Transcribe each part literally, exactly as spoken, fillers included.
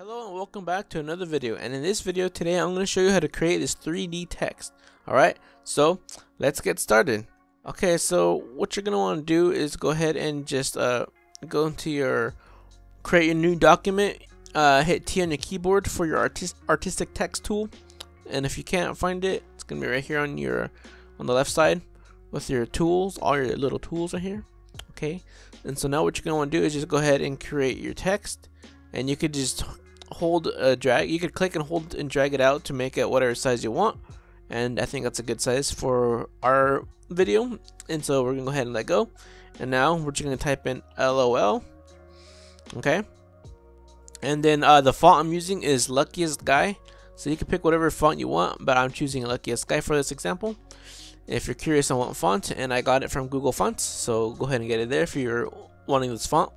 Hello and welcome back to another video, and in this video today I'm going to show you how to create this three D text. Alright, so let's get started. Okay, so what you're going to want to do is go ahead and just uh, go into your create your new document, uh, hit T on your keyboard for your artist, artistic text tool, and if you can't find it, it's going to be right here on your on the left side with your tools, all your little tools are here. Okay, and so now what you're going to want to do is just go ahead and create your text, and you could just hold a drag you could click and hold and drag it out to make it whatever size you want, and I think that's a good size for our video, and so we're gonna go ahead and let go. And now we're just gonna type in LOL. Okay, and then uh, the font I'm using is Luckiest Guy, so you can pick whatever font you want, but I'm choosing Luckiest Guy for this example. If you're curious on what font, and I got it from Google Fonts, so go ahead and get it there if you're wanting this font.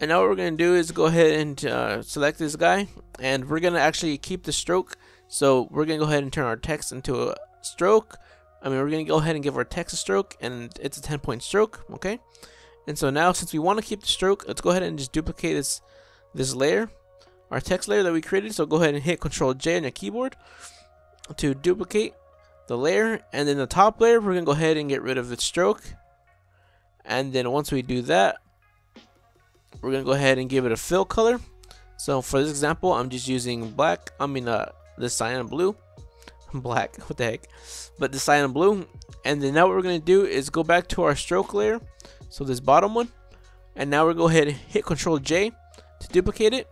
And now what we're going to do is go ahead and uh, select this guy, and we're going to actually keep the stroke, so we're going to go ahead and turn our text into a stroke. I mean, we're going to go ahead and give our text a stroke, and it's a ten point stroke, okay? And so now, since we want to keep the stroke, let's go ahead and just duplicate this this layer, our text layer that we created. So go ahead and hit control J on your keyboard to duplicate the layer, and then the top layer, we're going to go ahead and get rid of the stroke, and then once we do that, we're gonna go ahead and give it a fill color. So for this example, I'm just using black. I mean, uh, the cyan blue, black. What the heck? But the cyan blue. And then now what we're gonna do is go back to our stroke layer, so this bottom one. And now we're gonna go ahead and hit control J to duplicate it.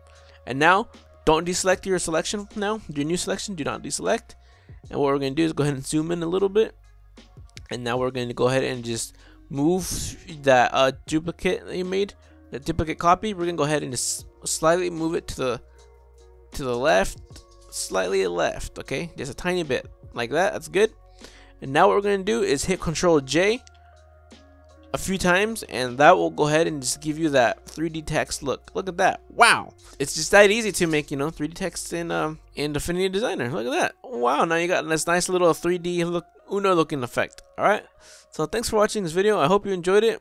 And now don't deselect your selection. Now your new selection. Do not deselect. And what we're gonna do is go ahead and zoom in a little bit. And now we're gonna go ahead and just move that uh, duplicate that you made. The duplicate copy, we're gonna go ahead and just slightly move it to the to the left, slightly left, okay, just a tiny bit like that. That's good. And now what we're gonna do is hit control J a few times, and that will go ahead and just give you that three D text look. Look at that! Wow, it's just that easy to make, you know, three D text in um in Affinity Designer. Look at that! Wow, now you got this nice little three D look, Uno looking effect. All right, so thanks for watching this video. I hope you enjoyed it.